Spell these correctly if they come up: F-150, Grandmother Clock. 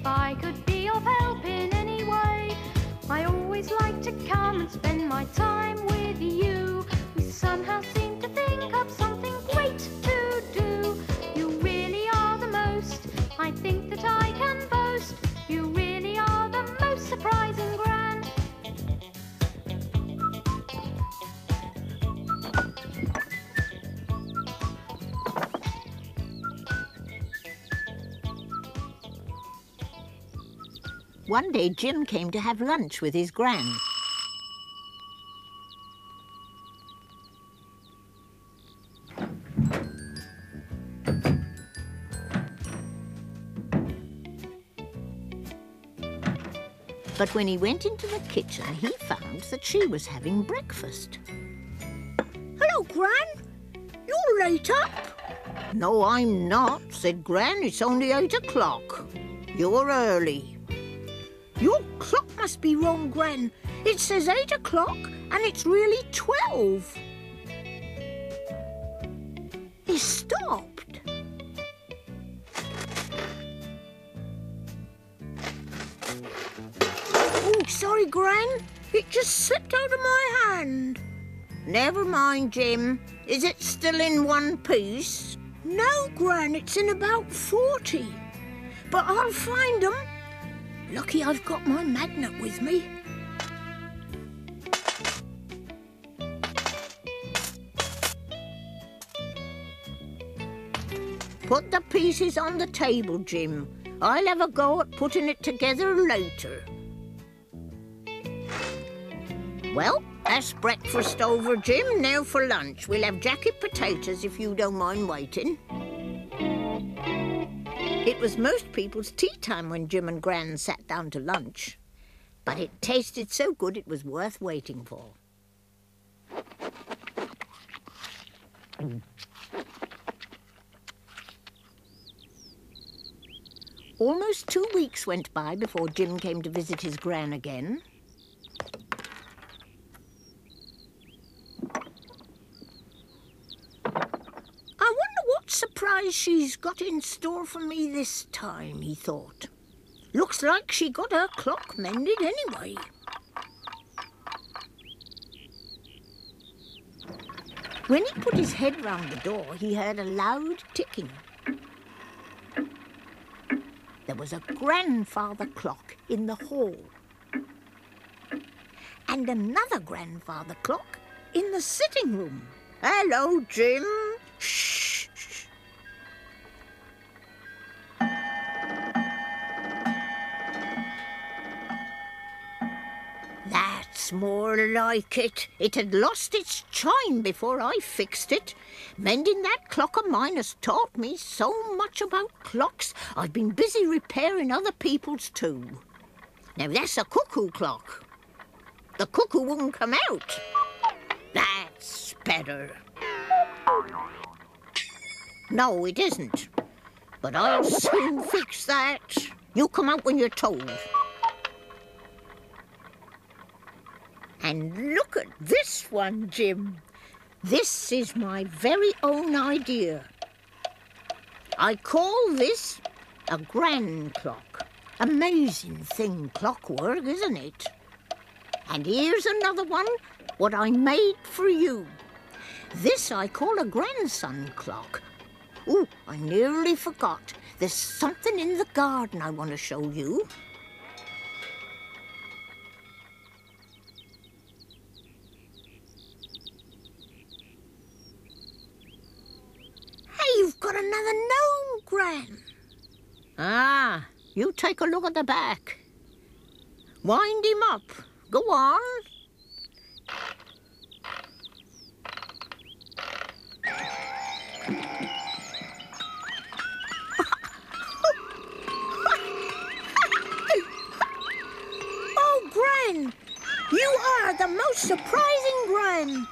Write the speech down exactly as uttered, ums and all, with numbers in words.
if I could be of help in any way. I always like to come and spend my time with you. We somehow seem to think of something great to do. You really are the most, I think that I can boast. You really are the most surprising grand. One day, Jim came to have lunch with his gran. But when he went into the kitchen, he found that she was having breakfast. Hello, Gran. You're late up. No, I'm not, said Gran. It's only eight o'clock. You're early. Your clock must be wrong, Gran. It says eight o'clock and it's really twelve. He stopped. Oh, sorry, Gran. It just slipped out of my hand. Never mind, Jim. Is it still in one piece? No, Gran. It's in about forty. But I'll find them. Lucky I've got my magnet with me. Put the pieces on the table, Jim. I'll have a go at putting it together later. Well, that's breakfast over, Jim. Now for lunch. We'll have jacket potatoes if you don't mind waiting. It was most people's tea time when Jim and Gran sat down to lunch. But it tasted so good it was worth waiting for. Almost two weeks went by before Jim came to visit his Gran again. Surprise she's got in store for me this time, he thought. Looks like she got her clock mended anyway. When he put his head round the door, he heard a loud ticking. There was a grandfather clock in the hall and another grandfather clock in the sitting room. Hello, Jim. Shh. More like it. It had lost its chime before I fixed it. Mending that clock of mine has taught me so much about clocks. I've been busy repairing other people's too. Now that's a cuckoo clock. The cuckoo wouldn't come out. That's better. No, it isn't. But I'll soon fix that. You come out when you're told. And look at this one, Jim. This is my very own idea. I call this a grand clock. Amazing thing, clockwork, isn't it? And here's another one, what I made for you. This I call a grandson clock. Oh, I nearly forgot. There's something in the garden I want to show you. You've got another gnome, Gran. Ah, you take a look at the back. Wind him up. Go on. Oh, Gran, you are the most surprising Gran.